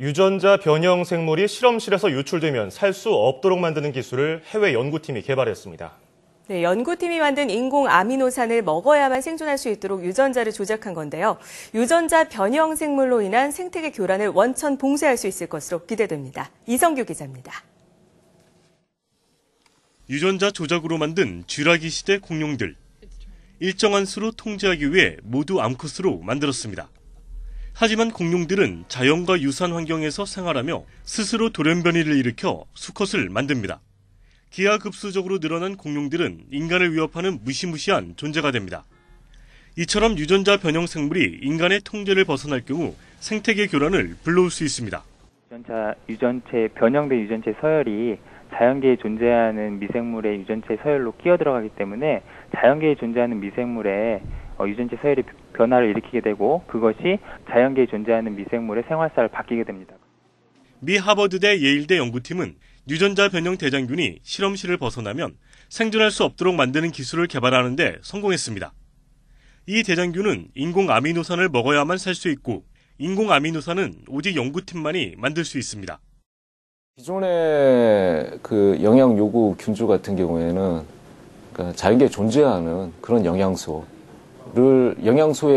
유전자 변형 생물이 실험실에서 유출되면 살 수 없도록 만드는 기술을 해외 연구팀이 개발했습니다. 네, 연구팀이 만든 인공 아미노산을 먹어야만 생존할 수 있도록 유전자를 조작한 건데요. 유전자 변형 생물로 인한 생태계 교란을 원천 봉쇄할 수 있을 것으로 기대됩니다. 이성규 기자입니다. 유전자 조작으로 만든 쥐라기 시대 공룡들. 일정한 수로 통제하기 위해 모두 암컷으로 만들었습니다. 하지만 공룡들은 자연과 유사한 환경에서 생활하며 스스로 돌연변이를 일으켜 수컷을 만듭니다. 기하급수적으로 늘어난 공룡들은 인간을 위협하는 무시무시한 존재가 됩니다. 이처럼 유전자 변형 생물이 인간의 통제를 벗어날 경우 생태계 교란을 불러올 수 있습니다. 유전체 변형된 유전체 서열이 자연계에 존재하는 미생물의 유전체 서열로 끼어들어가기 때문에 자연계에 존재하는 미생물의 유전체 서열이 변화를 일으키게 되고 그것이 자연계에 존재하는 미생물의 생활사를 바뀌게 됩니다. 미 하버드대 예일대 연구팀은 유전자 변형 대장균이 실험실을 벗어나면 생존할 수 없도록 만드는 기술을 개발하는 데 성공했습니다. 이 대장균은 인공 아미노산을 먹어야만 살 수 있고 인공 아미노산은 오직 연구팀만이 만들 수 있습니다. 기존의 그 영양 요구 균주 같은 경우에는 그러니까 자연계에 존재하는 그런 영양소에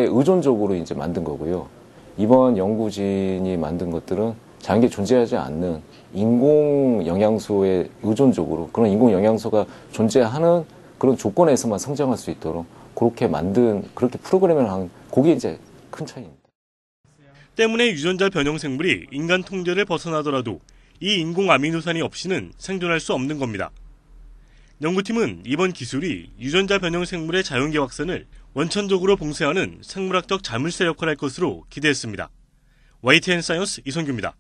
의존적으로 이제 만든 거고요. 이번 연구진이 만든 것들은 자연계에 존재하지 않는 인공 영양소에 의존적으로 그런 인공 영양소가 존재하는 그런 조건에서만 성장할 수 있도록 그렇게 프로그램을 한 그게 이제 큰 차이입니다. 때문에 유전자 변형 생물이 인간 통제를 벗어나더라도 이 인공 아미노산이 없이는 생존할 수 없는 겁니다. 연구팀은 이번 기술이 유전자 변형 생물의 자연계 확산을 원천적으로 봉쇄하는 생물학적 자물쇠 역할을 할 것으로 기대했습니다. YTN 사이언스 이성규입니다.